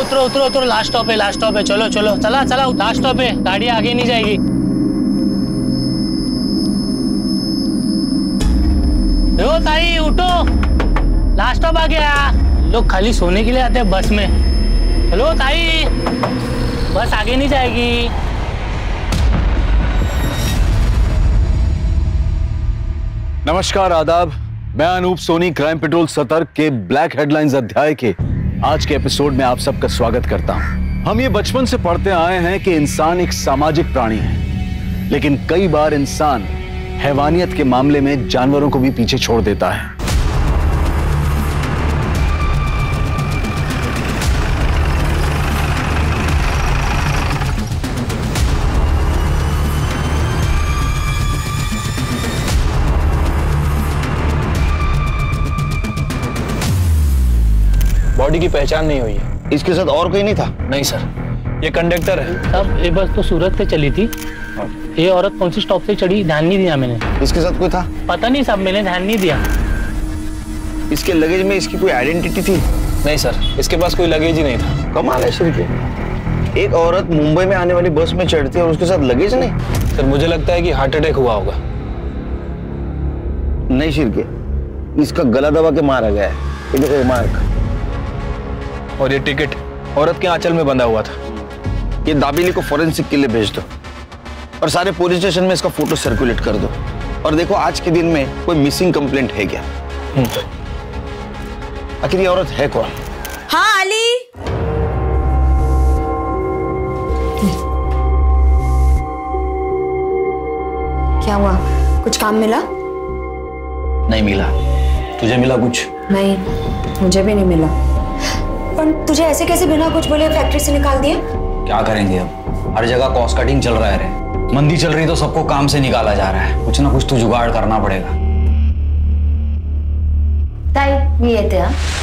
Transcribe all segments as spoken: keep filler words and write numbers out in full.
उतरो उतरो उतरो उतरो लास्ट स्टॉप है, लास्ट स्टॉप है, चलो चलो, चला चला, लास्ट स्टॉप है, गाड़ी आगे नहीं जाएगी। ओ ताई उठो, लास्ट स्टॉप आ गया। लोग खाली सोने के लिए आते हैं बस में। चलो ताई, बस आगे नहीं जाएगी। नमस्कार, आदाब, मैं अनूप सोनी क्राइम पेट्रोल सतर्क के ब्लैक हेडलाइंस अध्याय के आज के एपिसोड में आप सबका स्वागत करता हूं। हम ये बचपन से पढ़ते आए हैं कि इंसान एक सामाजिक प्राणी है, लेकिन कई बार इंसान हैवानियत के मामले में जानवरों को भी पीछे छोड़ देता है। बॉडी की पहचान नहीं हुई है। इसके साथ और कोई नहीं था? नहीं सर, ये कंडक्टर है। साहब, ये बस तो सूरत से चली थी। ये औरत कौन सी स्टॉप से चढ़ी, ध्यान नहीं दिया मैंने। इसके साथ कोई था? पता नहीं साहब, मैंने ध्यान नहीं दिया। इसके लगेज में इसकी कोई आइडेंटिटी थी? नहीं सर, इसके पास कोई लगेज ही नहीं था। कमाल है शरीफ, एक औरत मुंबई में आने वाली बस में चढ़ती है और उसके साथ लगेज नहीं। सर, मुझे लगता है कि हार्ट अटैक हुआ होगा। नहीं शिरके, इसका गला दबा के मारा गया है। देखो मार्क, और ये टिकट औरत के आंचल में बंधा हुआ था। ये दाबेली को फॉरेंसिक के लिए भेज दो और सारे पुलिस स्टेशन में इसका फोटो सर्कुलेट कर दो, और देखो आज के दिन में कोई मिसिंग कंप्लेंट है क्या। आखिर ये औरत है कौन? हाँ अली, क्या हुआ, कुछ काम मिला? नहीं मिला। तुझे मिला कुछ? नहीं, मुझे भी नहीं मिला। पर तुझे ऐसे कैसे बिना कुछ बोले फैक्ट्री से निकाल दिया? क्या करेंगे अब, हर जगह कॉस्ट कटिंग चल रहा है, मंदी चल रही, तो सबको काम से निकाला जा रहा है। कुछ ना कुछ तो जुगाड़ करना पड़ेगा। ताई, ये थे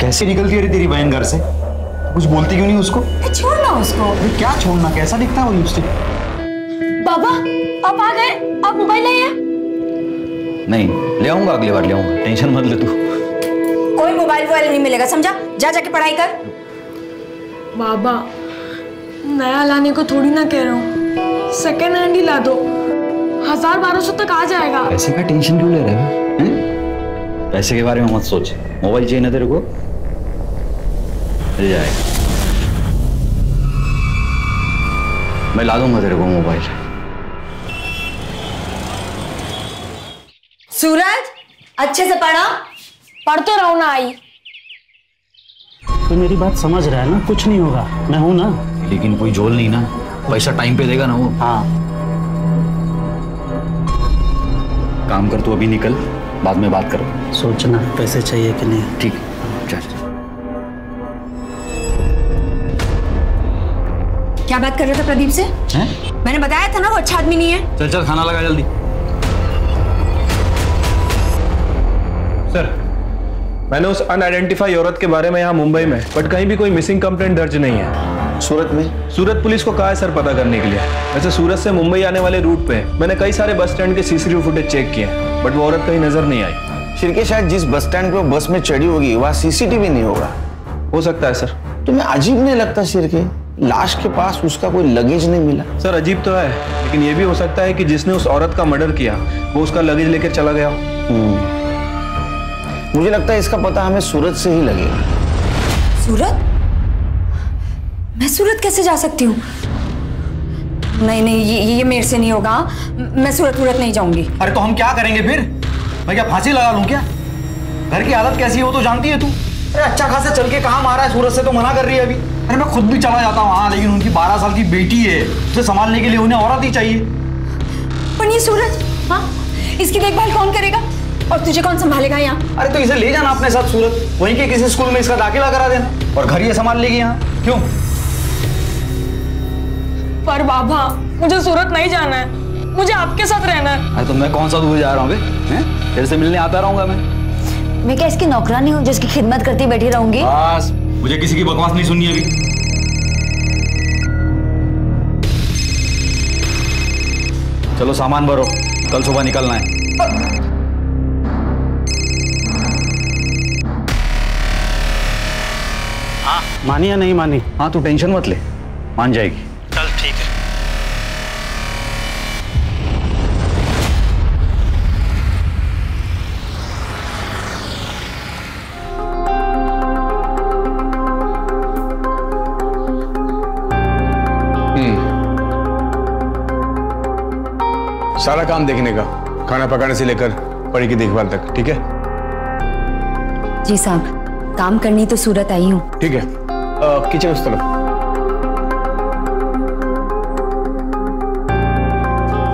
कैसे निकलती है तेरी बहन घर से? कुछ बोलती क्यों नहीं उसको? छोड़ना उसको। क्या छोड़ना, कैसा दिखता है वो लिपस्टिक? बाबा आप आ गए, आप मोबाइल नहीं है? नहीं, ले आऊंगा, अगली बार ले आऊंगा, टेंशन मत ले तू। कोई मोबाइल वोबाइल नहीं मिलेगा समझा, जा जाके पढ़ाई कर। बाबा, नया लाने को थोड़ी ना कह रहा हूँ, सेकेंड हैंड ही ला दो, हजार बारह सौ तक आ जाएगा। पैसे का टेंशन क्यों ले रहे हो? पैसे के बारे में मत सोच, मोबाइल चाहिए ना तेरे को, ले जाएगा, मैं ला दूंगा तेरे को मोबाइल। सूरज, अच्छे से पढ़ा। पढ़ तो रहा हूं ना आई। तो मेरी बात समझ रहा है ना, कुछ नहीं होगा, मैं हूं ना। लेकिन कोई झोल नहीं ना, पैसा टाइम पे देगा ना वो। हाँ, काम कर तू, अभी निकल, बाद में बात करो। सोचना पैसे चाहिए कि नहीं। ठीक, चल। क्या बात कर रहे थे प्रदीप से? है? मैंने बताया था ना वो अच्छा आदमी नहीं है। चल चल, खाना लगा जल्दी। सर, मैंने उस अनआइडेंटिफाई औरत के बारे में यहाँ मुंबई में, बट कहीं भी कोई मिसिंग कंप्लेंट दर्ज नहीं है। सूरत में? सूरत पुलिस को कहा है सर पता करने के लिए। वैसे सूरत से मुंबई आने वाले रूट पे मैंने कई सारे बस स्टैंड के सीसीटीवी फुटेज चेक किए, बट वो औरत कहीं नजर नहीं आई। शिरके, शायद जिस बस स्टैंड पे बस में चढ़ी होगी वहाँ सीसीटीवी नहीं होगा। हो सकता है सर। तुम्हें अजीब नहीं लगता शिरके, लाश के पास उसका कोई लगेज नहीं मिला? सर अजीब तो है, लेकिन ये भी हो सकता है कि जिसने उस औरत का मर्डर किया वो उसका लगेज लेकर चला गया। मुझे लगता है इसका पता हमें सूरत से ही लगेगा। सूरत? मैं सूरत कैसे जा सकती हूँ? नहीं नहीं, ये ये मेरे से नहीं होगा, मैं सूरत सूरत नहीं जाऊंगी। अरे तो हम क्या करेंगे फिर? मैं क्या फांसी लगा लूँ क्या? घर की हालत कैसी हो तो जानती है तू। अरे अच्छा खासा चल के काम आ रहा है सूरत से, तो मना कर रही है अभी। अरे मैं खुद भी चला जाता हूँ हाँ, लेकिन उनकी बारह साल की बेटी है, उसे संभालने के लिए उन्हें औरत ही चाहिए। पर ये सूरज, हाँ, इसकी देखभाल कौन करेगा? और तुझे कौन संभालेगा यहाँ? अरे तो इसे ले जाना अपने साथ सूरत, वहीं के किसी स्कूल में इसका दाखिला करा देना और घर ये संभाल लेगी यहाँ। क्यों? पर बाबा मुझे सूरत नहीं जाना है, मुझे आपके साथ रहना है। अरे तो मैं कौन सा दूर जा रहा हूँ बे? हैं? तेरे से मिलने आता रहूंगा मैं। मैं क्या इसकी नौकरानी हूँ जिसकी खिदमत करती बैठी रहूंगी? बस, मुझे किसी की बकवास नहीं सुननी अभी। चलो सामान भरो, कल सुबह निकलना है। हाँ मानी या नहीं मानी? हाँ तू टेंशन मत ले, मान जाएगी। चल ठीक है। सारा काम देखने का, खाना पकाने से लेकर परी की देखभाल तक, ठीक है? जी साहब, काम करनी तो सूरत आई हूँ। ठीक है, किचन उस तरफ।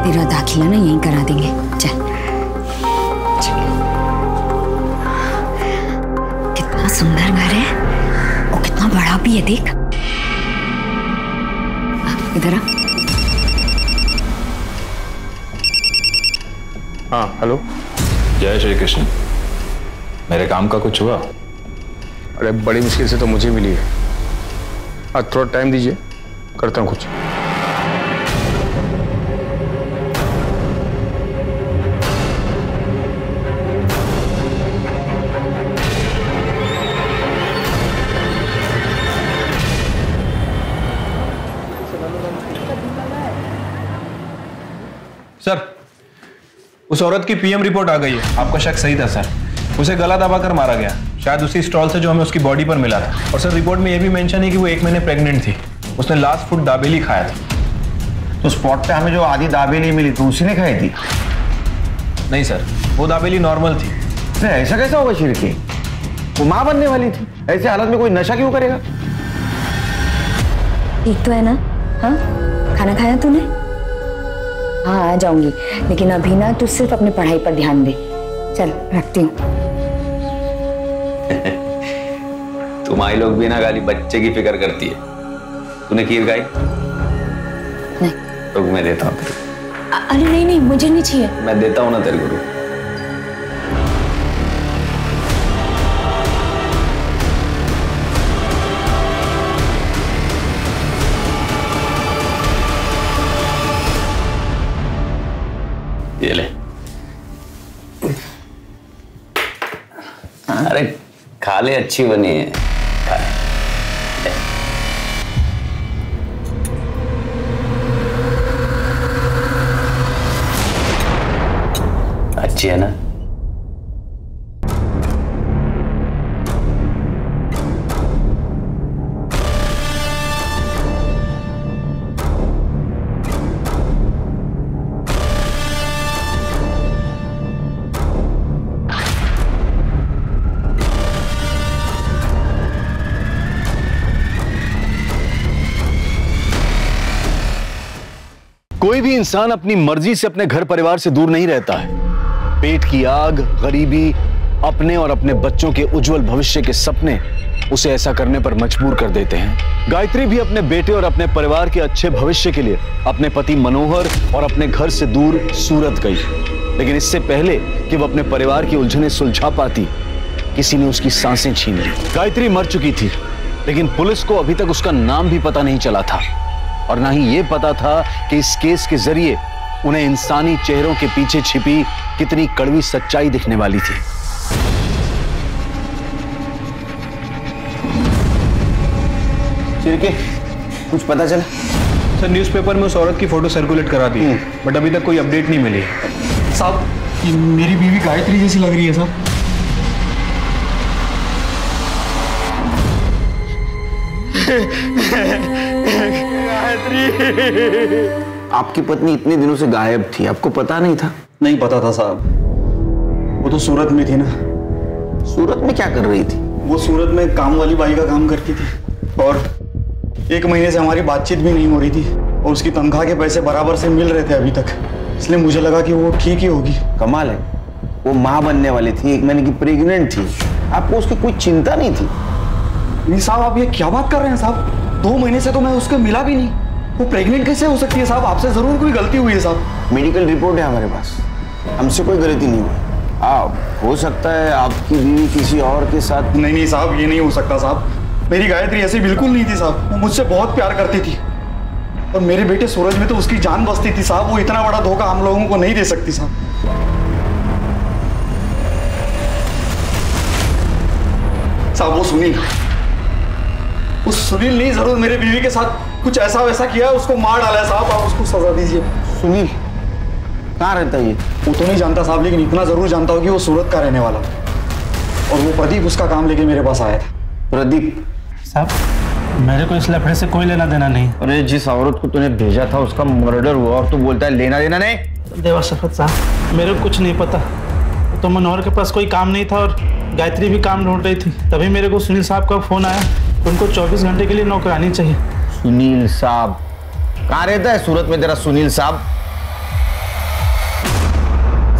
तेरा दाखिला ना यहीं करा देंगे, चल। कितना सुंदर घर है और कितना बड़ा भी है, देख। इधर आ। हाँ हेलो। जय श्री कृष्ण। मेरे काम का कुछ हुआ? अरे बड़ी मुश्किल से तो मुझे मिली है। आज थोड़ा टाइम दीजिए, करता हूँ कुछ। सर, उस औरत की पीएम रिपोर्ट आ गई है। आपका शक सही था सर, उसे गला दबाकर मारा गया, शायद उसी स्टॉल से जो हमें उसकी बॉडी पर मिला था। और सर रिपोर्ट में यह भी मेंशन है कि वो एक महीने प्रेग्नेंट थी, उसने लास्ट फूड दाबेली खाया था। तो स्पॉट पे हमें जो आधी दाबेली मिली तो उसी ने खाई थी? नहीं सर, वो दाबेली नॉर्मल थी। नहीं, ऐसा कैसा होगा शिरकी? वो माँ बनने वाली थी, ऐसे हालत में कोई नशा क्यों करेगा? ठीक तो है ना? हाँ खाना खाया तूने? हाँ आ जाऊंगी, लेकिन अभी ना तू सिर्फ अपनी पढ़ाई पर ध्यान दे। चल रखती हूँ। तुम्हारी लोग बिना गाली बच्चे की फिक्र करती है। तूने खीर खाई? नहीं। तो मैं देता हूँ। अरे नहीं नहीं, मुझे नहीं चाहिए। मैं देता हूँ ना तेरे गुरु। अरे खा ले, अच्छी बनी है, खा ले। अच्छी है ना? कोई भी इंसान अपनी मर्जी से अपने घर परिवार से दूर नहीं रहता है। पेट की आग, गरीबी, अपने और अपने बच्चों के उज्जवल भविष्य के सपने उसे ऐसा करने पर मजबूर कर देते हैं। गायत्री भी अपने बेटे और अपने परिवार के अच्छे भविष्य के लिए अपने पति मनोहर और अपने घर से दूर सूरत गई, लेकिन इससे पहले कि वह अपने परिवार की उलझने सुलझा पाती, किसी ने उसकी सांसें छीन ली। गायत्री मर चुकी थी, लेकिन पुलिस को अभी तक उसका नाम भी पता नहीं चला था और ना ही ये पता था कि इस केस के जरिए उन्हें इंसानी चेहरों के पीछे छिपी कितनी कड़वी सच्चाई दिखने वाली थी। चिरके, कुछ पता चला? सर न्यूज़पेपर में उस औरत की फोटो सर्कुलेट करा दी, बट अभी तक कोई अपडेट नहीं मिली। साहब, ये मेरी बीवी गायत्री जैसी लग रही है साहब। आपकी पत्नी इतने दिनों से गायब थी, आपको पता नहीं था? नहीं पता था साहब, वो तो सूरत में थी ना। सूरत में क्या कर रही थी? वो सूरत में काम वाली बाई का काम करती थी और एक महीने से हमारी बातचीत भी नहीं हो रही थी और उसकी तनख्वाह के पैसे बराबर से मिल रहे थे अभी तक, इसलिए मुझे लगा कि वो ठीक ही होगी। कमाल है, वो माँ बनने वाली थी, मैंने कि प्रेग्नेंट थी, आपको उसकी कोई चिंता नहीं थी। साहब आप ये क्या बात कर रहे हैं साहब, दो महीने से तो मैं उसके मिला भी नहीं, वो प्रेग्नेंट कैसे हो सकती है साहब? आपसे जरूर कोई गलती हुई है साहब। मेडिकल रिपोर्ट है हमारे पास, हमसे कोई गलती नहीं हुई। आप हो सकता है आपकी बीवी किसी और के साथ। नहीं नहीं साहब ये नहीं हो सकता साहब, मेरी गायत्री ऐसी बिल्कुल नहीं थी साहब, वो मुझसे बहुत प्यार करती थी और मेरे बेटे सूरज में तो उसकी जान बसती थी साहब, वो इतना बड़ा धोखा हम लोगों को नहीं दे सकती साहब। साहब वो सुनील, उस सुनील ने जरूर मेरे बीवी के साथ कुछ ऐसा वैसा किया, उसको मार डाला है साहब, आप उसको सजा दीजिए। सुनील कहाँ रहता है ये? वो तो नहीं जानता साहब, लेकिन इतना जरूर जानता हो कि वो सूरत का रहने वाला और वो प्रदीप उसका काम लेके मेरे पास आया था। प्रदीप साहब मेरे को इस लफड़े से कोई लेना देना नहीं। अरे जिस औरत को तूने भेजा था उसका मर्डर हुआ और तू बोलता है लेना देना नहीं? देवा शरफत साहब मेरे को कुछ नहीं पता, तो मनोहर के पास कोई काम नहीं था और गायत्री भी काम ढूंढ रही थी, तभी मेरे को सुनील साहब का फोन आया, उनको चौबीस घंटे के लिए नौकरानी चाहिए। सुनील साहब कहाँ रहता है सूरत में तेरा सुनील साहब?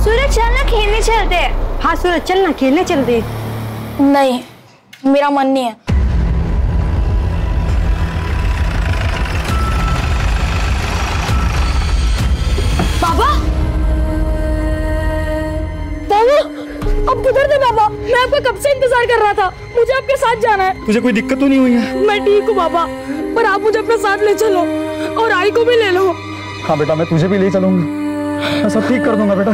सूरज चल ना खेलने चलते। हाँ सूरज चल ना खेलने चलते। नहीं मेरा मन नहीं है। बाबा बाबा अब किधर थे बाबा? मैं आपका कब से इंतजार कर रहा था, मुझे आपके साथ जाना है। तुझे कोई दिक्कत तो नहीं हुई है? मैं ठीक हूँ बाबा, पर आप मुझे अपने साथ ले चलो और आई को भी ले लो। हाँ बेटा मैं तुझे भी ले चलूंगा, मैं सब ठीक कर दूंगा बेटा।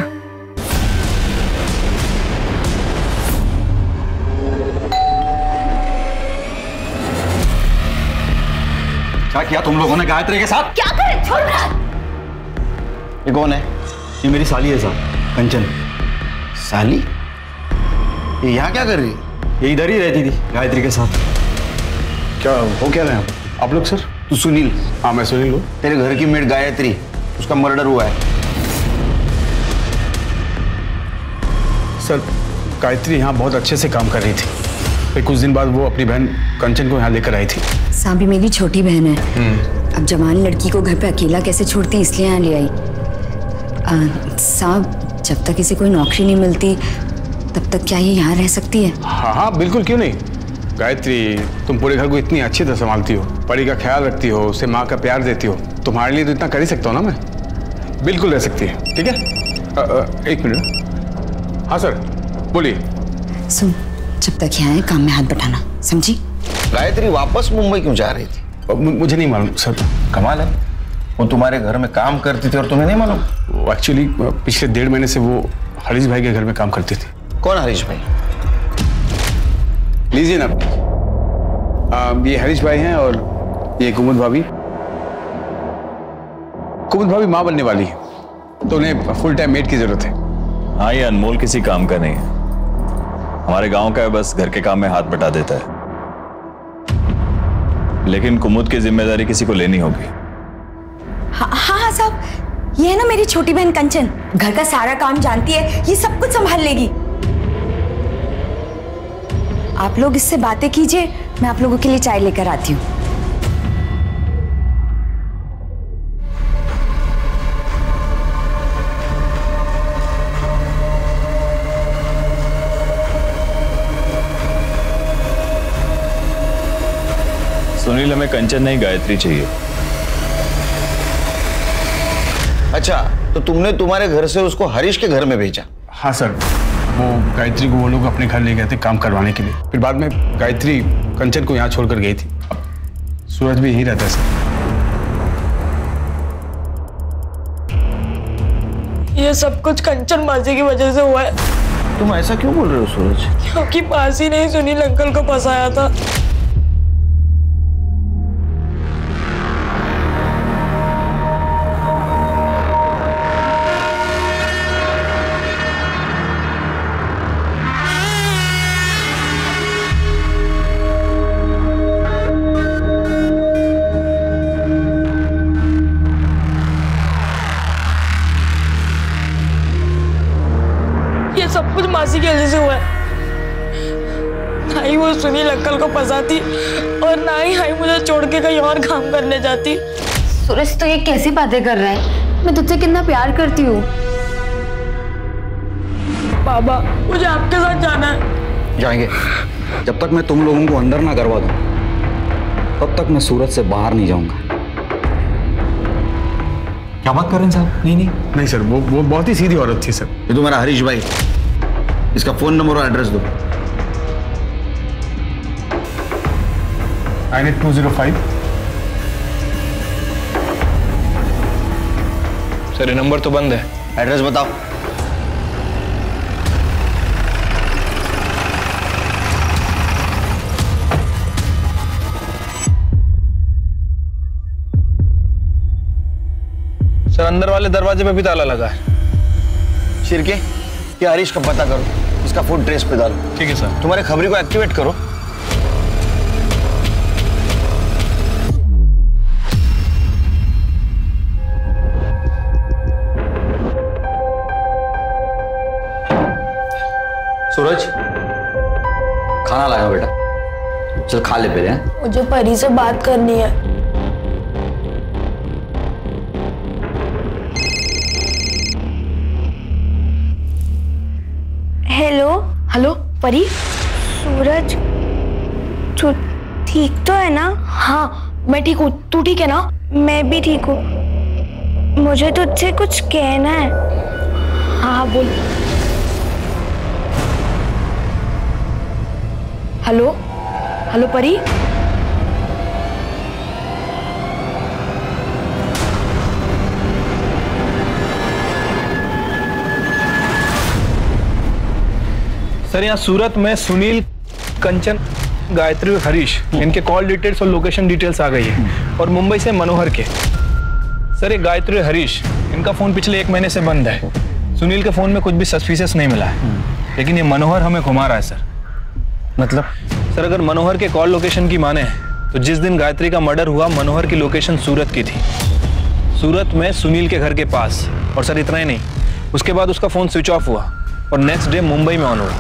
क्या किया तुम लोगों ने गायत्री के साथ? क्या करें छोड़ रहा। ये कौन है? ये मेरी साली है साहब, कंचन। साली ये यहाँ क्या कर रही है? ये इधर ही रहती थी गायत्री के साथ। क्या हो क्या रहे हैं आप आप लोग? सर तू सुनील? हाँ मैं सुनील हूँ। तेरे घर की मेड गायत्री, उसका मर्डर हुआ है। सर गायत्री यहाँ बहुत अच्छे से काम कर रही थी, फिर कुछ दिन बाद वो अपनी बहन कंचन को यहाँ लेकर आई थी। सांबी मेरी छोटी बहन है, अब जवान लड़की को घर पे अकेला कैसे छोड़ती, इसलिए यहाँ ले आई। साहब जब तक इसे कोई नौकरी नहीं मिलती तब तक क्या ये यहाँ रह सकती है? हाँ हाँ बिल्कुल क्यों नहीं। गायत्री तुम पूरे घर को इतनी अच्छी तरह संभालती हो, परी का ख्याल रखती हो, उसे माँ का प्यार देती हो, तुम्हारे लिए तो इतना कर ही सकता हूँ ना मैं। बिल्कुल रह सकती है। ठीक है एक मिनट। हाँ सर बोलिए। सुन जब तक यहाँ है काम में हाथ बटाना समझी। गायत्री वापस मुंबई क्यों जा रही थी? मुझे नहीं मालूम सर। कमाल है, वो तुम्हारे घर में काम करती थी और तुम्हें नहीं मालूम? एक्चुअली पिछले डेढ़ महीने से वो हरीश भाई के घर में काम करती थी। कौन हरीश भाई? लीजिए ना ये हरीश भाई हैं और ये कुमुद भाभी। कुमुद भाभी माँ बनने वाली है तो उन्हें फुल टाइम मेड की जरूरत है। हाँ ये अनमोल किसी काम का नहीं है, हमारे गांव का है, बस घर के काम में हाथ बटा देता है, लेकिन कुमुद की जिम्मेदारी किसी को लेनी होगी। हाँ हाँ साहब ये है ना मेरी छोटी बहन कंचन, घर का सारा काम जानती है, ये सब कुछ संभाल लेगी। आप लोग इससे बातें कीजिए, मैं आप लोगों के लिए चाय लेकर आती हूँ। सुनील हमें कंचन नहीं गायत्री चाहिए। अच्छा तो तुमने तुम्हारे घर से उसको हरीश के घर में भेजा? हाँ सर वो गायत्री को वो लोग अपने घर ले गए थे काम करवाने के लिए, फिर बाद में गायत्री कंचन को यहाँ छोड़कर गई थी। अब सूरज भी यहीं रहता है सर। ये सब कुछ कंचनबाजी की वजह से हुआ है। तुम ऐसा क्यों बोल रहे हो सूरज? क्योंकि पासी ने सुनील अंकल को फंसाया था। ना ही वो सुनील अंकल को फंसाती और ना ही हाई मुझे छोड़ के कहीं और काम करने जाती। सुरेश तो ये कैसी बातें कर रहा है, मैं तुझसे कितना प्यार करती हूँ। बाबा, मुझे आपके साथ जाना है। जाएंगे। जब तक मैं तुम लोगों को अंदर ना करवा दूं, तब तक मैं सूरत से बाहर नहीं जाऊंगा। क्या बात कर रहे हैं साहब? नहीं नहीं नहीं सर, वो वो बहुत ही सीधी औरत थी सर। ये तुम्हारा हरीश भाई, इसका फोन नंबर और एड्रेस दो। Nine eight two zero five. Sir, number तो बंद है, एड्रेस बताओ। सर, अंदर वाले दरवाजे पे भी ताला लगा है। शिरके, ये हरीश का पता करो, इसका फुट ट्रेस पे डालो। ठीक है सर। तुम्हारे खबरी को एक्टिवेट करो। सूरज, खाना लाया बेटा, चल खा ले पहले हैं। मुझे परी से बात करनी है। हेलो। हेलो परी। सूरज, तू ठीक तो है ना? हाँ मैं ठीक हूँ, तू ठीक है ना? मैं भी ठीक हूँ। मुझे तुझसे कुछ कहना है। हाँ हाँ बोल। हेलो हेलो परी। सर, यहाँ सूरत में सुनील, कंचन, गायत्री और हरीश, इनके कॉल डिटेल्स और लोकेशन डिटेल्स आ गई है, और मुंबई से मनोहर के। सर, ये गायत्री और हरीश, इनका फोन पिछले एक महीने से बंद है। सुनील के फोन में कुछ भी सस्पिशियस नहीं मिला है, लेकिन ये मनोहर हमें घुमा रहा है सर। मतलब सर, अगर मनोहर के कॉल लोकेशन की माने तो जिस दिन गायत्री का मर्डर हुआ, मनोहर की लोकेशन सूरत की थी, सूरत में सुनील के घर के पास। और सर इतना ही नहीं, उसके बाद उसका फोन स्विच ऑफ हुआ और नेक्स्ट डे मुंबई में ऑन हुआ।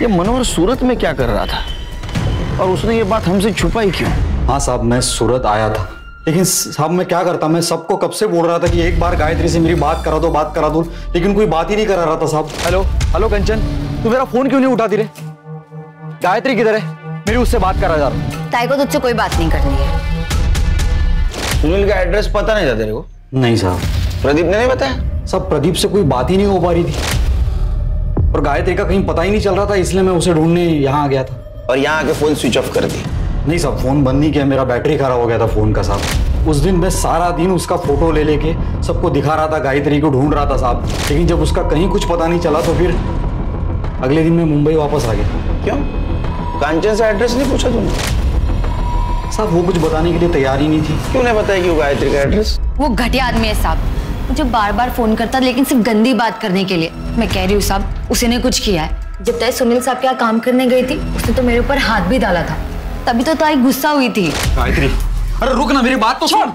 ये मनोहर सूरत में क्या कर रहा था, और उसने ये बात हमसे छुपाई क्यों? हाँ साहब, मैं सूरत आया था, लेकिन साहब मैं क्या करता, मैं सबको कब से बोल रहा था कि एक बार गायत्री से मेरी बात करा दो, बात करा दो, लेकिन कोई बात ही नहीं करा रहा था साहब। हेलो हेलो कंचन, तू मेरा फोन क्यों नहीं उठाती रे? गायत्री किधर है? मेरी उससे बात करा जा रहा। ताई को तुझसे कोई बात नहीं करनी है। सुनील का एड्रेस पता नहीं था तेरे को? नहीं साहब। प्रदीप ने नहीं बताया? साहब प्रदीप से कोई बात ही नहीं हो पा रही थी, और गायत्री का कहीं पता ही नहीं चल रहा था, इसलिए मैं उसे ढूंढने यहाँ आ गया था। और यहाँ आके फोन स्विच ऑफ कर दिया? नहीं साहब, फोन बंद नहीं किया, मेरा बैटरी खराब हो गया था फोन का साहब। उस दिन मैं सारा दिन उसका फोटो ले लेके सबको दिखा रहा था, गायत्री को ढूंढ रहा था साहब, लेकिन जब उसका कहीं कुछ पता नहीं चला तो फिर अगले दिन मैं मुंबई वापस आ गया। क्यों? कांचन से एड्रेस नहीं पूछा तुमने? साहब वो कुछ बताने के लिए तैयार ही नहीं थी। क्यों नहीं बताया कि वो गायत्री का एड्रेस? वो घटिया आदमी है साहब, मुझे बार बार फोन करता लेकिन सिर्फ गंदी बात करने के लिए। मैं कह रही हूँ साहब, उसी ने कुछ किया है। जब ताई सुनील साहब के यहाँ काम करने गई थी, उसने तो मेरे ऊपर हाथ भी डाला था, तभी तो ताई गुस्सा हुई थी। गायत्री, अरे रुक ना, मेरी बात तो सुन।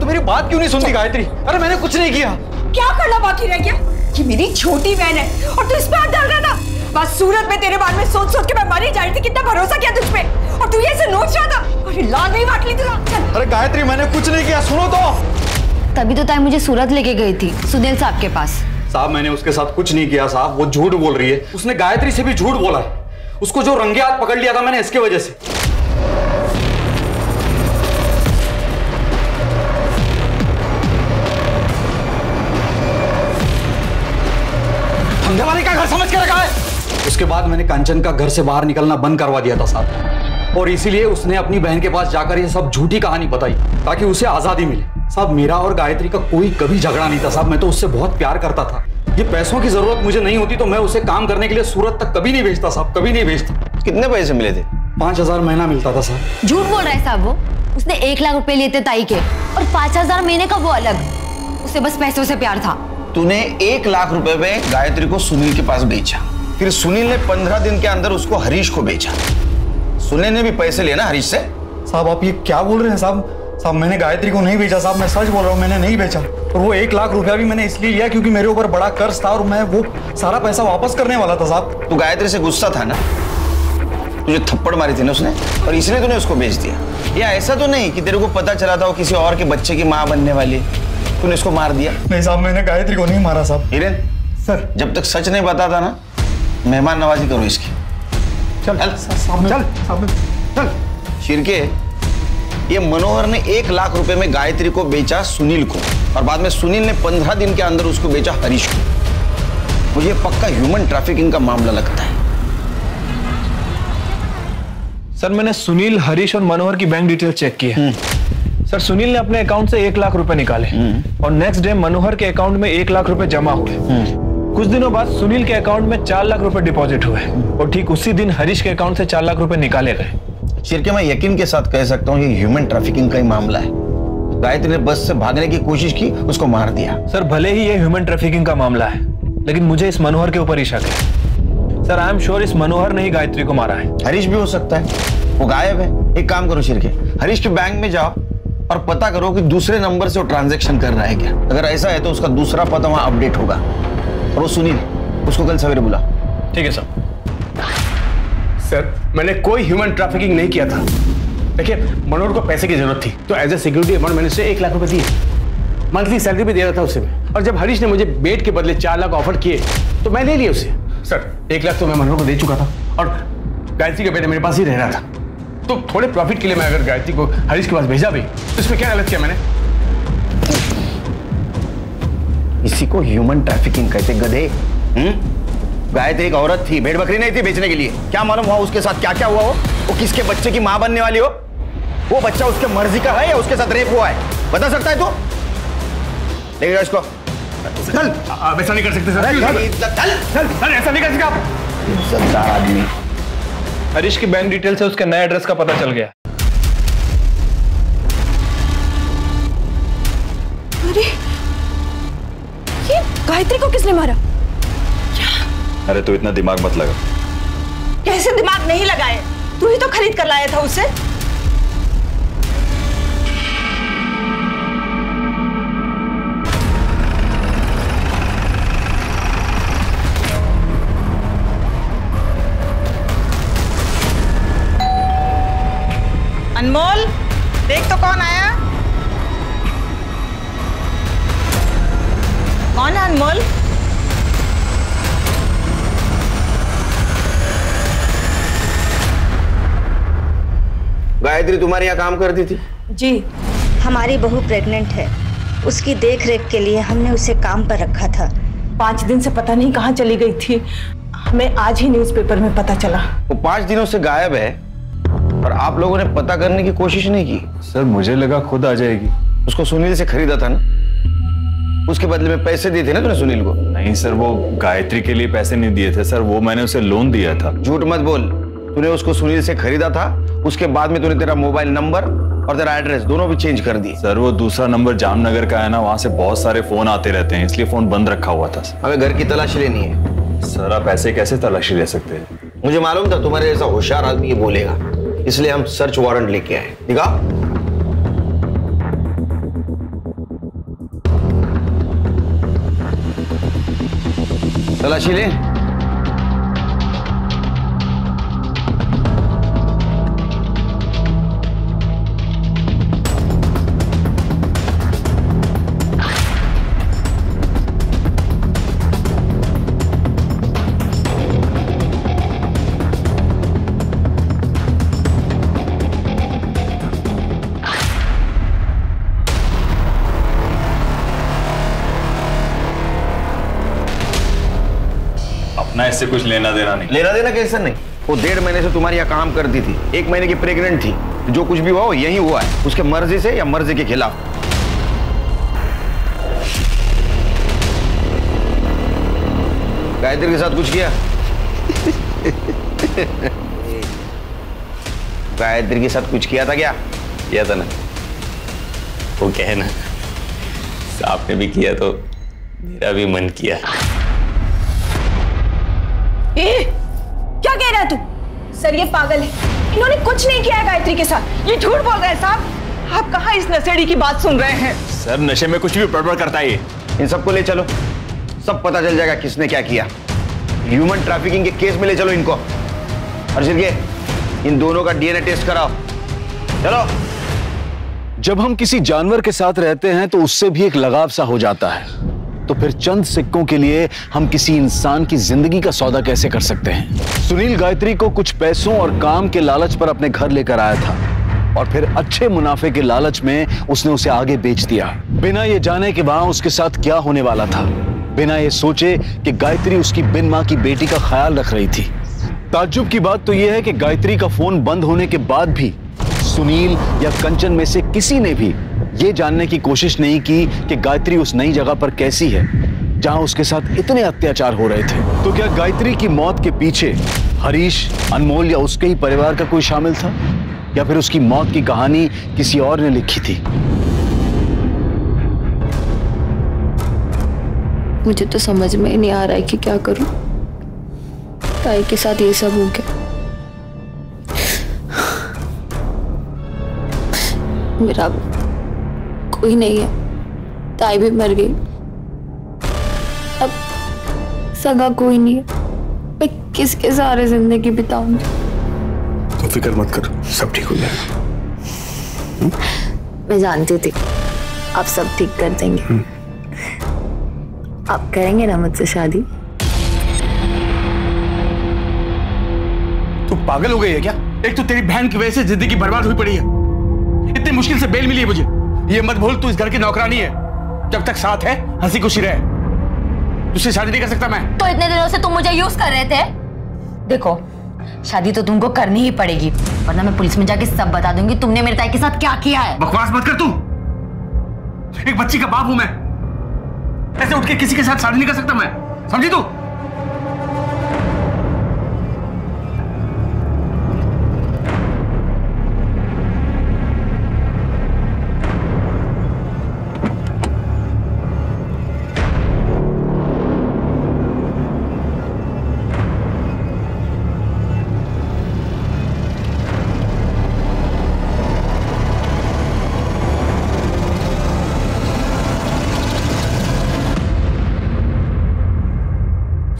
तो मेरी बात क्यों नहीं सुनती गायत्री? अरे मैंने कुछ नहीं किया। क्या करना बाकी रह गया? ये मेरी छोटी बहन है और तू इस पे हाथ डाल रहा था। बस सूरत में तेरे बारे में सोच सोच के मैं मरी जा रही थी, कितना भरोसा किया तुझ पे, और तू ये से नोच रहा था। अरे लाल नहीं बाटली तुझा। चल। अरे गायत्री, मैंने कुछ नहीं किया, सुनो तो। तभी तो ताई मुझे सूरत लेके गई थी सुनील साहब के पास। साहब मैंने उसके साथ कुछ नहीं किया साहब, वो झूठ बोल रही है। उसने गायत्री से भी झूठ बोला है, उसको जो रंगे हाथ पकड़ लिया था मैंने इसके वजह से। का घर समझ के रखा है। उसके बाद मैंने कंचन का घर से बाहर निकलना बंद करवा दिया था साहब, और इसीलिए उसने अपनी बहन के पास जाकर ये सब झूठी कहानी बताई ताकि उसे आजादी मिले। साहब मेरा और गायत्री का कोई कभी झगड़ा नहीं था साहब, मैं तो उससे बहुत प्यार करता था। ये पैसों की जरूरत मुझे नहीं होती तो मैं उसे काम करने के लिए सूरत तक कभी नहीं भेजता साहब, कभी नहीं भेजता। कितने पैसे मिले थे? पाँच हजार महीना मिलता था साहब। झूठ बोल रहा है साहब वो। उसने एक लाख रुपए लिए थे ताई के, और पाँच हजार महीने का वो अलग। उसे बस पैसों से प्यार था। तूने एक लाख रुपए में गायत्री को सुनील के पास बेचा, फिर सुनील ने पंद्रह दिन के अंदर उसको हरीश को बेचा। सुनील ने भी पैसे लिए ना हरीश से? साहब आप ये क्या बोल रहे हैं साहब? साहब मैंने गायत्री को नहीं बेचा साहब, मैं सच बोल रहा हूँ, मैंने नहीं बेचा। और वो एक लाख रुपया भी मैंने इसलिए लिया क्योंकि मेरे ऊपर बड़ा कर्ज था और मैं वो सारा पैसा वापस करने वाला था साहब। तू गायत्री से गुस्सा था ना, तुझे थप्पड़ मारी थी ना उसने, और इसलिए तूने उसको बेच दिया। या ऐसा तो नहीं कि तेरे को पता चला था वो किसी और के बच्चे की माँ बनने वाली, तूने इसको मार दिया? नहीं साहब मैंने गायत्री को नहीं मारा साहब। हिरेन सर, जब तक सच नहीं बताता ना मेहमान नवाजी करो इसकी। चल चल चल चल चल शिरके, ये मनोहर ने एक लाख रुपए में गायत्री को बेचा सुनील को, और बाद में सुनील ने पंद्रह दिन के अंदर उसको बेचा हरीश को। मुझे पक्का ह्यूमन ट्रैफिकिंग का मामला लगता है। सर मैंने सुनील, हरीश और मनोहर की बैंक डिटेल चेक की है। सर सुनील ने अपने अकाउंट से एक लाख रुपए निकाले और नेक्स्ट डे मनोहर के अकाउंट में एक लाख रुपए जमा हुए। कुछ दिनों बाद सुनील के अकाउंट में चार लाख रुपए डिपॉजिट हुए और ठीक उसी दिन हरीश के अकाउंट से चार लाख रुपए निकाले गए। शिरके मैं यकीन के साथ कह सकता हूँ ये ह्यूमन ट्रैफिकिंग का ही मामला है। गायत्री ने बस से भागने की कोशिश की, उसको मार दिया। सर भले ही ये ह्यूमन ट्रैफिकिंग का मामला है, लेकिन मुझे इस मनोहर के ऊपर ही शक है। सर आई एम श्योर इस मनोहर ने ही गायत्री को मारा है। हरीश भी हो सकता है, वो गायब है। एक काम करो शिरके, हरीश के बैंक में जाओ और पता करो कि दूसरे नंबर से वो ट्रांजैक्शन कर रहा है क्या। अगर ऐसा है तो उसका दूसरा पता वहां अपडेट होगा। और वो सुनील, उसको कल सवेरे बुला। ठीक है सर। सर मैंने कोई ह्यूमन ट्रैफिकिंग नहीं किया था। देखिए मनोहर को पैसे की जरूरत थी तो एज ए सिक्योरिटी अमाउंट मैंने उसे एक लाख रुपए दिए, मंथली सैलरी भी दे रहा था उसे। और जब हरीश ने मुझे बेड के बदले चार लाख ऑफर किए तो मैं ले लिया उसे। सर एक लाख तो मैं मनोहर को दे चुका था और गायत्री का बेटा मेरे पास ही रह रहा था, तो थोड़े प्रॉफिट के लिए मैं अगर गायत्री को हरीश के पास भेजा भी तो इसमें क्या गलत किया मैंने? इसी को ह्यूमन ट्रैफिकिंग कहते गधे। गायत्री एक औरत थी, भेड़ बकरी नहीं थी बेचने के लिए। क्या मालूम हुआ उसके साथ क्या क्या हुआ हो, वो किसके बच्चे की मां बनने वाली हो, वो बच्चा उसके मर्जी का है या उसके साथ रेप हुआ है, बता सकता है तू? लेकिन इसको ऐसा नहीं कर सकते सर, ऐसा नहीं कर सकते आदमी। हरीश की बैंक डिटेल से उसके नए एड्रेस का पता चल गया। अरे ये गायत्री को किसने मारा? अरे तू इतना दिमाग मत लगा। कैसे दिमाग नहीं लगाए, तू ही तो खरीद कर लाया था उससे। अनमोल देख तो कौन आया। कौन है अनमोल? गायत्री तुम्हारे यहाँ काम करती थी? जी, हमारी बहू प्रेग्नेंट है, उसकी देख रेख के लिए हमने उसे काम पर रखा था। पांच दिन से पता नहीं कहाँ चली गई थी, हमें आज ही न्यूज़पेपर में पता चला। वो पांच दिनों से गायब है और आप लोगों ने पता करने की कोशिश नहीं की? सर मुझे लगा खुद आ जाएगी। उसको सुनील से खरीदा था ना, उसके बदले में पैसे दिए थे ना तूने सुनील को? नहीं सर, वो गायत्री के लिए पैसे नहीं दिए थे सर, वो मैंने उसे लोन दिया था। झूठ मत बोल, तूने उसको सुनील से खरीदा था, उसके बाद में तूने तेरा मोबाइल नंबर और तेरा एड्रेस दोनों भी चेंज कर दिए। सर वो दूसरा नंबर जामनगर का है ना, वहाँ से बहुत सारे फोन आते रहते हैं, इसलिए फोन बंद रखा हुआ था। हमें घर की तलाशी लेनी है। सर आप ऐसे कैसे तलाशी ले सकते हैं? मुझे मालूम था तुम्हारे जैसा होशियार आदमी ये बोलेगा, इसलिए हम सर्च वारंट लेके आए। दिखा। तलाशी ले। इससे कुछ लेना देना नहीं। लेना देना कैसे नहीं? वो डेढ़ महीने से तुम्हारे यहाँ काम करती थी, एक महीने की प्रेग्नेंट थी, जो कुछ भी हुआ हो यही हुआ है, उसके मर्जी से या मर्जी के खिलाफ। गायत्री के साथ कुछ किया? गायत्री के साथ कुछ किया था क्या? किया था ना। वो क्या है ना, आपने भी किया तो मेरा भी मन किया। ए, क्या कह रहा है तू? सर ये पागल है, इन्होंने कुछ नहीं किया है गायत्री के साथ। ये झूठ बोल रहा है साहब, आप कहाँ इस नशेड़ी की बात सुन रहे हैं? सर नशे में कुछ भी गड़बड़ करता है ये। इन सबको ले चलो, सब पता चल जाएगा किसने क्या किया। ह्यूमन ट्रैफिकिंग के केस में ले चलो इनको, और शिरके इन दोनों का डीएनए टेस्ट कराओ। चलो। जब हम किसी जानवर के साथ रहते हैं तो उससे भी एक लगाव सा हो जाता है। तो फिर चंद सिक्कों के लिए हम किसी इंसान की जिंदगी का सौदा कैसे कर सकते हैं? सुनील गायत्री को कुछ पैसों और काम के लालच पर अपने घर लेकर आया था और फिर अच्छे मुनाफे के लालच में उसने उसे आगे बेच दिया, बिना ये जाने कि वहां उसके साथ क्या होने वाला था, बिना ये सोचे कि गायत्री उसकी बिन माँ की बेटी का ख्याल रख रही थी। ताज्जुब की बात तो यह है कि गायत्री का फोन बंद होने के बाद भी सुनील या कंचन में से किसी ने भी ये जानने की कोशिश नहीं की कि गायत्री उस नई जगह पर कैसी है जहां उसके साथ इतने अत्याचार हो रहे थे। तो क्या गायत्री की मौत के पीछे हरीश, अनमोल या उसके ही परिवार का कोई शामिल था, या फिर उसकी मौत की कहानी किसी और ने लिखी थी? मुझे तो समझ में नहीं आ रहा है कि क्या करूं। ताई के साथ ये सब हो गया। मेरा कोई नहीं है, ताई भी मर गई, अब सगा कोई नहीं है, मैं किसके सहारे जिंदगी बिताऊंगी? तुम फिक्र मत करो, सब ठीक हो जाएगा। मैं जानती थी आप सब ठीक कर देंगे। आप करेंगे ना मुझसे शादी? तुम पागल हो गई है क्या? एक तो तेरी बहन की वजह से जिंदगी बर्बाद हुई पड़ी है, इतनी मुश्किल से बेल मिली है मुझे। ये मत भूल तू इस घर की नौकरानी है, जब तक साथ है हंसी खुशी रहे, तुझसे शादी नहीं कर सकता मैं। तो इतने दिनों से तुम मुझे यूज कर रहे थे। देखो, शादी तो तुमको करनी ही पड़ेगी, वरना मैं पुलिस में जाके सब बता दूंगी तुमने मेरे ताई के साथ क्या किया है। बकवास मत कर तू, एक बच्ची का बाप हूं मैं, ऐसे उठ के किसी के साथ शादी नहीं कर सकता मैं, समझी तू?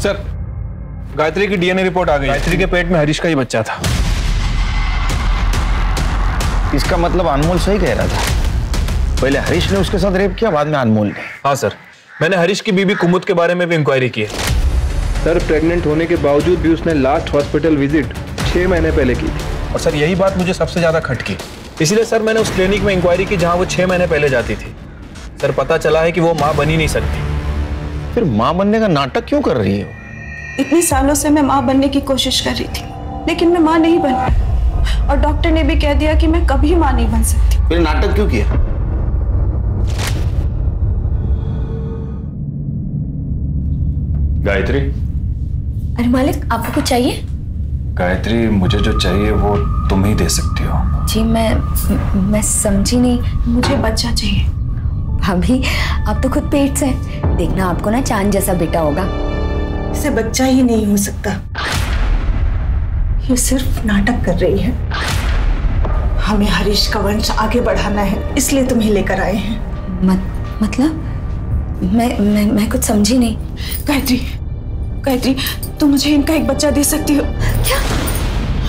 सर, गायत्री की डीएनए रिपोर्ट आ गई। गायत्री के पेट में हरीश का ही बच्चा था। इसका मतलब अनमोल सही कह रहा था, पहले हरीश ने उसके साथ रेप किया, बाद में अनमोल ने। हाँ सर, मैंने हरीश की बीबी कुमुद के बारे में भी इंक्वायरी की है। सर, प्रेग्नेंट होने के बावजूद भी उसने लास्ट हॉस्पिटल विजिट छह महीने पहले की थी, और सर यही बात मुझे सबसे ज्यादा खटकी, इसलिए सर मैंने उस क्लिनिक में इंक्वायरी की जहाँ वो छह महीने पहले जाती थी। सर, पता चला है कि वो माँ बनी नहीं सकती। फिर माँ बनने का नाटक क्यों कर रही हो? इतने सालों से मैं माँ बनने की कोशिश कर रही थी, लेकिन मैं माँ नहीं बन पाई, और डॉक्टर ने भी कह दिया कि मैं कभी माँ नहीं बन सकती। फिर नाटक क्यों किया? गायत्री। अरे मालिक, आपको कुछ चाहिए? गायत्री, मुझे जो चाहिए वो तुम ही दे सकती हो। जी, मैं मैं समझी नहीं। मुझे बच्चा चाहिए। भाभी, आप तो खुद पेट से हैं, देखना आपको ना चांद जैसा बेटा होगा। इसे बच्चा ही नहीं हो सकता, ये सिर्फ नाटक कर रही है। हमें हरीश का वंश आगे बढ़ाना है, इसलिए तुम्हें लेकर आए हैं। मत, मतलब मैं मैं मैं कुछ समझी नहीं। गायत्री, गायत्री, तुम मुझे इनका एक बच्चा दे सकती हो? क्या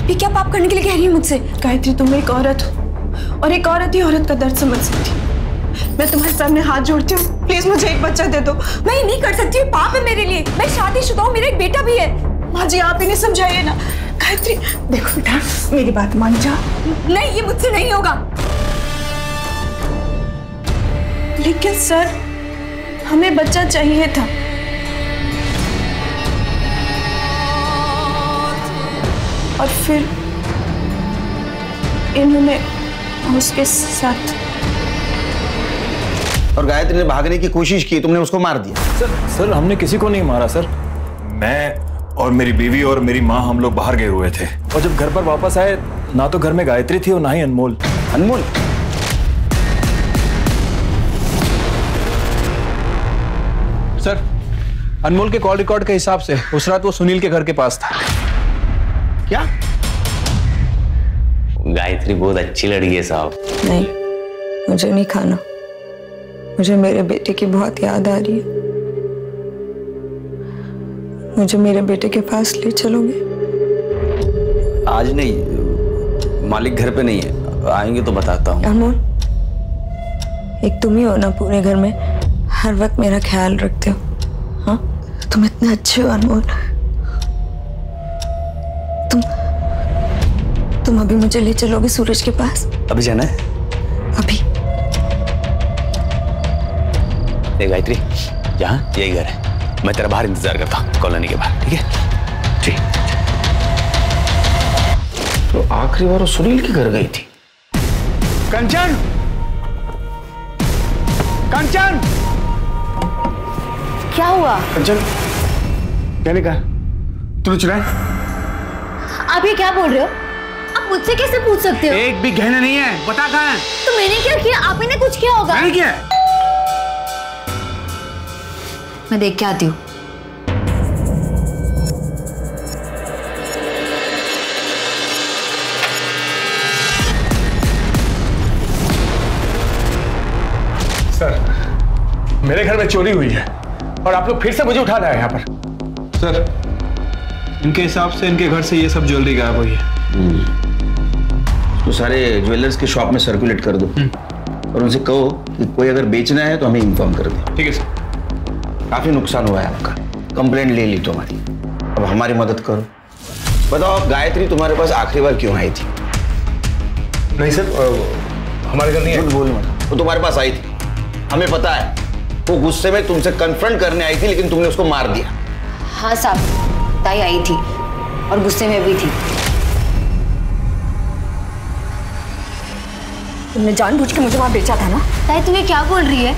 ये क्या पाप करने के लिए कह रही है मुझसे? गायत्री, तुम एक औरत हो, और एक औरत ही औरत का दर्द समझ सकती। मैं तुम्हारे सामने हाथ जोड़ती हूँ, प्लीज मुझे एक बच्चा दे दो। मैं ये नहीं कर सकती, ये पाप है मेरे लिए। मैं शादीशुदा हूँ, मेरा एक बेटा भी है। माँ जी, आप इन्हें समझाइए ना। गायत्री, देखो बेटा, मेरी बात मान जा। नहीं, ये मुझसे नहीं होगा। लेकिन सर, हमें बच्चा चाहिए था। और फिर इन्होंने उसके साथ। और गायत्री ने भागने की कोशिश की, तुमने उसको मार दिया। सर, सर हमने किसी को नहीं मारा सर। मैं और मेरी बीवी और मेरी माँ, हम लोग बाहर गए हुए थे, और जब घर पर वापस आए ना तो घर में गायत्री थी और ना ही अनमोल। अनमोल? सर, अनमोल के कॉल रिकॉर्ड के हिसाब से उस रात वो सुनील के घर के पास था। क्या? गायत्री बहुत अच्छी लड़की है साहब। नहीं, मुझे नहीं खाना, मुझे मेरे बेटे की बहुत याद आ रही है। मुझे मेरे बेटे के पास ले चलोगे? आज नहीं, मालिक घर पे नहीं है, आएंगे तो बताता हूँ। अनमोल, एक तुम ही हो ना पूरे घर में, हर वक्त मेरा ख्याल रखते हो। हाँ, तुम इतने अच्छे हो अनमोल। तुम तुम अभी मुझे ले चलोगे सूरज के पास? अभी जाना है? अभी। देख गायत्री, यहाँ यही घर है, मैं तेरा बाहर इंतजार करता हूँ कॉलोनी के बाहर, ठीक है? तो आखिरी बार वो सुनील के घर गई थी। कंचन, कंचन, क्या हुआ? कंचन, क्या निकाल? तूने चुराया? आप ये क्या बोल रहे हो? आप मुझसे कैसे पूछ सकते हो? एक भी गहना नहीं है, बता कहाँ है? तो मैंने क्या किया? आप ही ने कुछ किया होगा। मैंने क्या? मैं देख के आती हूँ। मेरे घर में चोरी हुई है और आप लोग फिर से मुझे उठा रहे हैं यहाँ पर। सर, इनके हिसाब से इनके घर से ये सब ज्वेलरी गायब हुई है। तो सारे ज्वेलर्स के शॉप में सर्कुलेट कर दो और उनसे कहो कि कोई अगर बेचना है तो हमें इन्फॉर्म कर दे। ठीक है सर। काफी नुकसान हुआ है आपका, कंप्लेंट ले ली तुम्हारी, अब हमारी मदद करो। बताओ गायत्री तुम्हारे पास आखिरी बार क्यों आई थी? नहीं सर, हमारे घर नहीं। बोल मत, वो तुम्हारे पास आई थी, हमें पता है। वो गुस्से में तुमसे कन्फ्रंट करने आई थी लेकिन तुमने उसको मार दिया। हाँ साहब, ताई आई थी और गुस्से में भी थी। तुमने जानबूझ के मुझे वहाँ बेचा था ना? ताई तू ये क्या बोल रही है?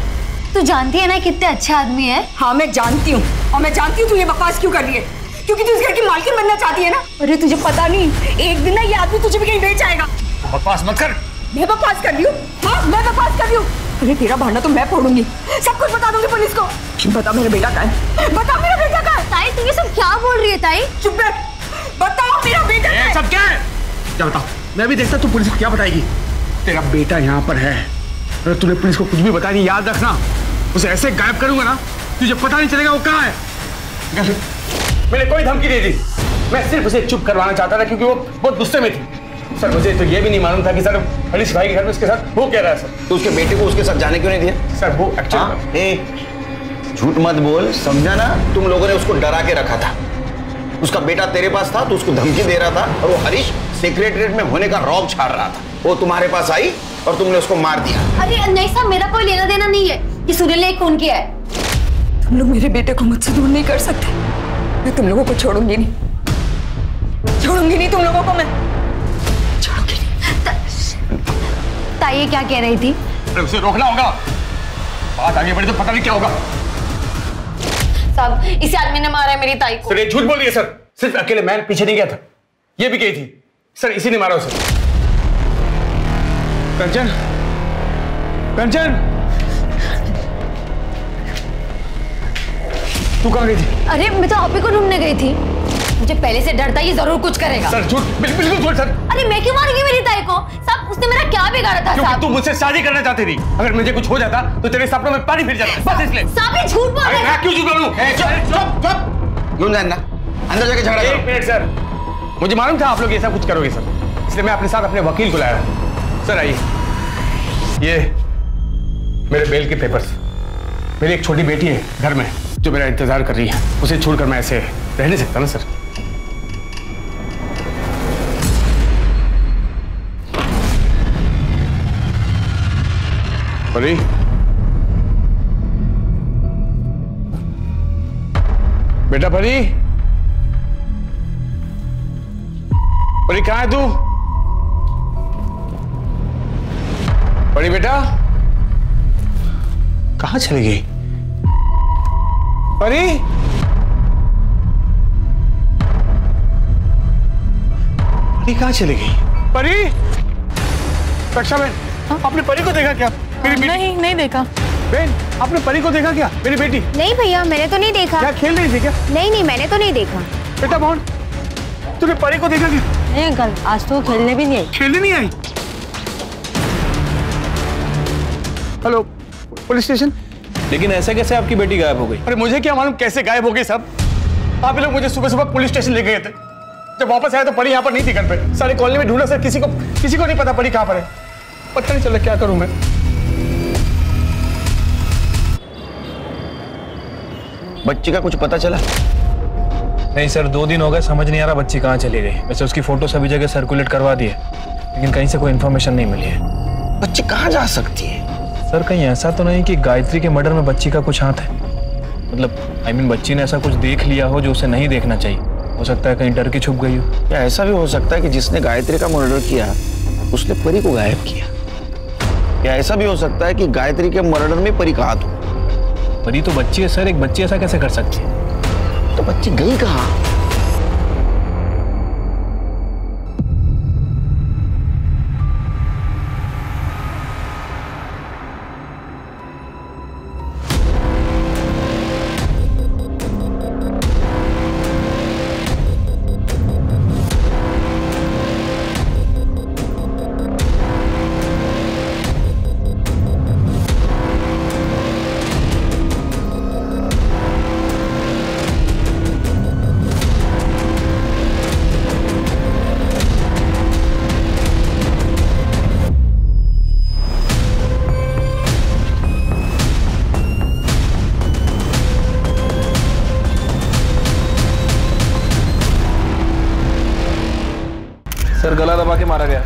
तू जानती है ना कितने अच्छे आदमी है। हाँ मैं जानती हूँ, और मैं जानती हूँ तू ये बकवास क्यों कर रही है, क्योंकि तू इस घर की मालकिन बनना चाहती है ना। अरे तुझे पता नहीं, एक दिन ना ये आदमी तुझे भी कहीं बेच आएगा। बकवास मत कर। मैं बकवास कर रही हूँ? हाँ मैं बकवास कर रही हूँ। अरे तेरा भांडा तो मैं फोड़ूंगी, सब कुछ बता दूंगी पुलिस को। बता मेरा बेटा कहाँ है? बता मेरा बेटा कहाँ है? ताई तुम ये सब क्या बोल रही है? ताई चुप बैठ। बताओ मेरा बेटा कहाँ है? सब क्या है? क्या बताओ? मैं भी देखता तू पुलिस को क्या बताएगी। तेरा बेटा यहाँ पर है, अगर तूने पुलिस को कुछ भी बता नहीं, याद रखना उसे ऐसे गायब करूंगा ना तुझे पता नहीं चलेगा वो कहाँ है। मैंने कोई धमकी नहीं दी, मैं सिर्फ उसे चुप करवाना चाहता था क्योंकि वो बहुत गुस्से में थी। सर मुझे तो ये भी नहीं मालूम था कि सर हरीश भाई के घर में उसके साथ वो कह रहा है। सर तो उसके बेटे को उसके साथ जाने क्यों नहीं दिया? सर वो एक्चुअली, झूठ मत बोल, समझा ना? तुम लोगों ने उसको डरा के रखा था, उसका बेटा तेरे पास था तो उसको धमकी दे रहा था और वो हरीश सेक्रेटरीट में होने का रौब छाड़ रहा था। वो तुम्हारे पास आई और तुमने उसको मार दिया। अरे नहीं साहब, मेरा कोई लेना देना नहीं है कि सुनील ने खून किया है। तुम लोग मेरे बेटे को मुझसे दूर नहीं कर सकते। मैं तुम लोगों को छोड़ूंगी नहीं, छोड़ूंगी नहीं तुम लोगों को मैं। ताई क्या कह रही थी? अरे उसे रोकना होगा, बात आगे बढ़े तो पता नहीं क्या होगा। साहब इसी आदमी ने मारा है मेरी ताई को। सर ये झूठ बोल रही है सर, सिर्फ अकेले मैं पीछे नहीं गया था, ये भी कही थी सर इसी ने मारा उसे। कंचन, कंचन तू कहाँ गई थी? अरे मैं तो आप ही को ढूंढने गई थी, मुझे पहले से डर था ये जरूर कुछ करेगा। सर झूठ, बिल्कुल झूठ सर। अरे मैं क्यों मारूंगी मेरी ताई को? साहब उसने मेरा क्या बिगाड़ा था? क्योंकि तू मुझसे शादी करना चाहती थी, अगर मुझे कुछ हो जाता तो तेरे सपनों में पानी फिर जाता, बस इसलिए। साहब ये झूठ बोल रहा है। मैं क्यों झूठ बोलूं? चुप चुप, क्यों जानना, अंदर जाके झगड़ा। एक मिनट सर, मुझे मालूम था आप लोग ये सब कुछ करोगे सर, इसलिए मैं अपने साथ अपने वकील को लाया हूं। सर आइए, ये मेरे बेल के पेपर्स। मेरी एक छोटी बेटी है घर में जो मेरा इंतजार कर रही है, उसे छोड़कर मैं ऐसे रह नहीं सकता ना सर। बेटा परी, परी कहाँ है तू? परी बेटा कहाँ चली गई? परी, परी कहाँ चली गई? परी, रक्षा बहन आपने परी को देखा क्या? नहीं नहीं देखा। बेन आपने परी को देखा क्या? मेरी बेटी। नहीं भैया मैंने तो नहीं देखा। क्या खेल रही थी क्या? नहीं नहीं मैंने तो नहीं देखा। बेटा मोहन तूने परी को देखा क्या? नहीं अंकल, आज तो खेलने भी नहीं आई। खेलने नहीं आई? Hello police station. लेकिन ऐसा कैसे आपकी बेटी गायब हो गई? अरे मुझे क्या मालूम कैसे गायब हो गई साहब, आप लोग मुझे सुबह सुबह पुलिस स्टेशन ले गए थे, जब वापस आया तो परी यहाँ पर नहीं थी। घर पे सारी कॉलोनी में ढूंढा सर, किसी को किसी को नहीं पता परी कहाँ पर है। पता नहीं चल रहा क्या करूँ मैं। बच्ची का कुछ पता चला? नहीं सर, दो दिन हो गए, समझ नहीं आ रहा बच्ची कहाँ चली गई। वैसे उसकी फोटो सभी जगह सर्कुलेट करवा दी है, लेकिन कहीं से कोई इन्फॉर्मेशन नहीं मिली है। बच्ची कहाँ जा सकती है? सर कहीं ऐसा तो नहीं कि गायत्री के मर्डर में बच्ची का कुछ हाथ है? मतलब आई मीन बच्ची ने ऐसा कुछ देख लिया हो जो उसे नहीं देखना चाहिए। हो सकता है कहीं डर के छुप गई हो, या ऐसा भी हो सकता है कि जिसने गायत्री का मर्डर किया उसने परी को गायब किया, या ऐसा भी हो सकता है कि गायत्री के मर्डर में परी का हाथ हो। परी तो बच्ची है सर, एक बच्ची ऐसा कैसे कर सकती है? तो बच्ची गई कहाँ? गला दबा के मारा गया।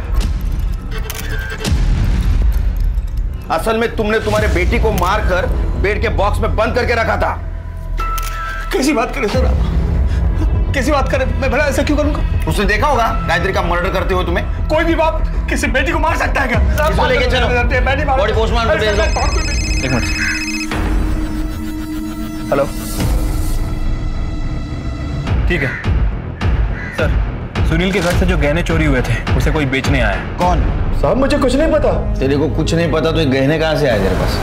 असल में तुमने तुम्हारे बेटी को मारकर बेड के बॉक्स में बंद करके रखा था। कैसी बात करें सर, कैसी बात करें? मैं भला ऐसा क्यों करूंगा? उसने देखा होगा गायत्री का मर्डर करते हुए तुम्हें। कोई भी बाप किसी बेटी को मार सकता है क्या? इसको लेके चलो, बॉडी पोस्टमार्टम पे भेजो। एक मिनट। हेलो, ठीक है सर, सुनील के घर से जो गहने चोरी हुए थे उसे कोई बेचने आया। कौन? साहब मुझे कुछ नहीं पता। तेरे को कुछ नहीं पता तो ये गहने कहाँ से आए तेरे पास?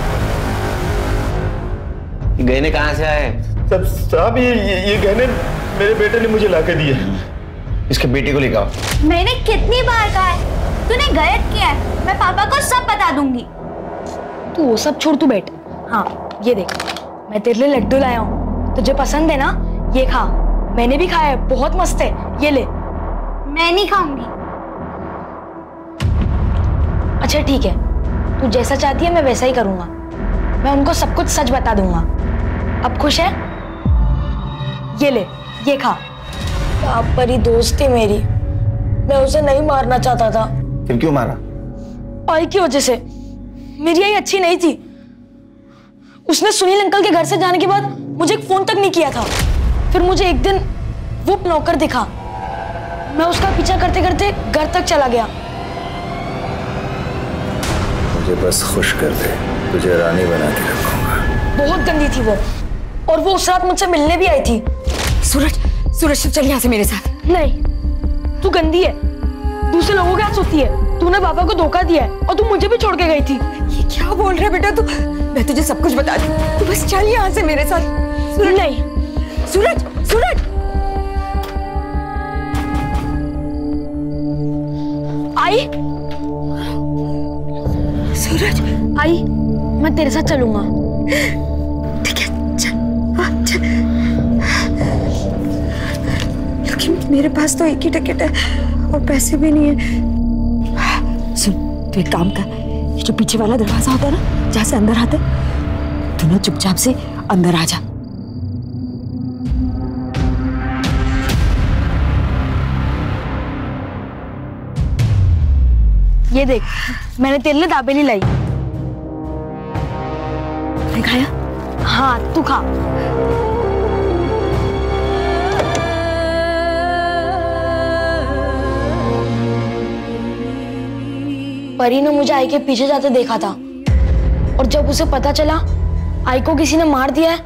ये गहने कहाँ से आए? सब साहब ये ये गहने मेरे बेटे ने मुझे लाके दिए। इसके बेटे को लेकर आओ। मैंने कितनी बार कहा है, तूने गलत किया है, मैं पापा को सब बता दूंगी। तू वो सब छोड़, तू बैठ। हाँ ये देख, मैं तेरे लिए लड्डू लाया हूँ, तुझे पसंद है ना? ये खा, मैंने भी खाया है, बहुत मस्त है, ये ले। मैं नहीं खाऊंगी। अच्छा ठीक है, तू जैसा चाहती है मैं वैसा ही करूंगा। मैं उनको सब कुछ सच बता दूंगा। अब खुश है? ये ले, ये खा। आप परी दोस्त थी मेरी, मैं उसे नहीं मारना चाहता था। फिर क्यों मारा? परी की वजह से, मेरी आई अच्छी नहीं थी। उसने सुनील अंकल के घर से जाने के बाद मुझे एक फोन तक नहीं किया था। फिर मुझे एक दिन वो नौकर दिखा, मैं उसका पीछा करते करते घर तक चला गया। मुझे बस खुश कर दे, तुझे रानी बना के रखूंगा। बहुत गंदी थी वो, और वो उस रात मुझसे मिलने भी आई थी। सूरज, सूरज चल यहाँ से मेरे साथ। नहीं, तू गंदी है, दूसरे लोगों के हाथ सोती है। तूने पापा को धोखा दिया है और तू मुझे भी छोड़ के गई थी। ये क्या बोल रहा है बेटा तू? मैं तुझे सब कुछ बता दी, तू बस चल यहाँ से मेरे साथ। नहीं सूरज, सूरज आई, सूरज आई, मैं तेरे साथ चलूंगा। ठीक है चल, हाँ चल, लेकिन मेरे पास तो एक ही टिकट है और पैसे भी नहीं है। सुन, तू एक काम कर, ये जो पीछे वाला दरवाजा होता है ना जहाँ से अंदर आते, तू ना चुपचाप से अंदर आ जा। ये देख, मैंने तेरे लिए दाबेली लाई। मैं खाया? हाँ तू खा। परी ने मुझे आई के पीछे जाते देखा था, और जब उसे पता चला आई को किसी ने मार दिया है,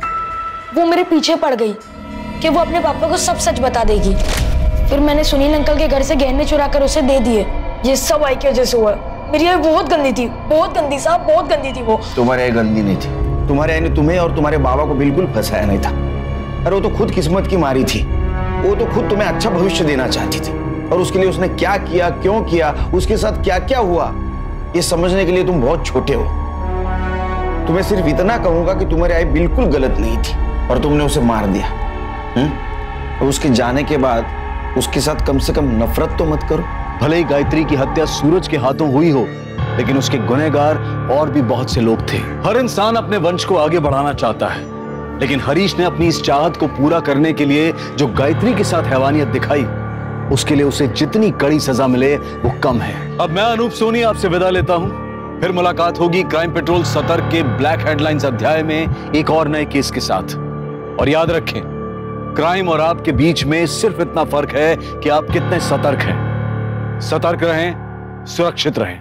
वो मेरे पीछे पड़ गई कि वो अपने पापा को सब सच बता देगी। फिर मैंने सुनील अंकल के घर से गहने चुरा कर उसे दे दिए। ये सब आई की वजह से हुआ। मेरी आई बहुत गंदी थी, बहुत गंदी साहब, बहुत गंदी थी वो। तुम्हारी आई गंदी नहीं थी, तुम्हारे आई ने तुम्हें और तुम्हारे बाबा को बिल्कुल फंसाया नहीं था। अरे वो तो खुद किस्मत की मारी थी, वो तो खुद तुम्हें अच्छा भविष्य देना चाहती थी, और उसके लिए उसने क्या किया, क्यों किया, उसके साथ क्या क्या हुआ, ये समझने के लिए तुम बहुत छोटे हो। तुम्हें सिर्फ इतना कहूंगा कि तुम्हारी आई बिल्कुल गलत नहीं थी और तुमने उसे मार दिया। हम्म, उसके जाने के बाद उसके साथ कम से कम नफरत तो मत करो। भले ही गायत्री की हत्या सूरज के हाथों हुई हो, लेकिन उसके गुनहगार और भी बहुत से लोग थे। हर इंसान अपने वंश को आगे बढ़ाना चाहता है, लेकिन हरीश ने अपनी इस चाहत को पूरा करने के लिए जो गायत्री के साथ हैवानियत दिखाई, उसके लिए उसे जितनी कड़ी सजा मिले वो कम है। अब मैं अनूप सोनी आपसे विदा लेता हूं। फिर मुलाकात होगी क्राइम पेट्रोल सतर्क के ब्लैक हेडलाइंस अध्याय में एक और नए केस के साथ। और याद रखें, क्राइम और आपके बीच में सिर्फ इतना फर्क है कि आप कितने सतर्क हैं। सतर्क रहें, सुरक्षित रहें।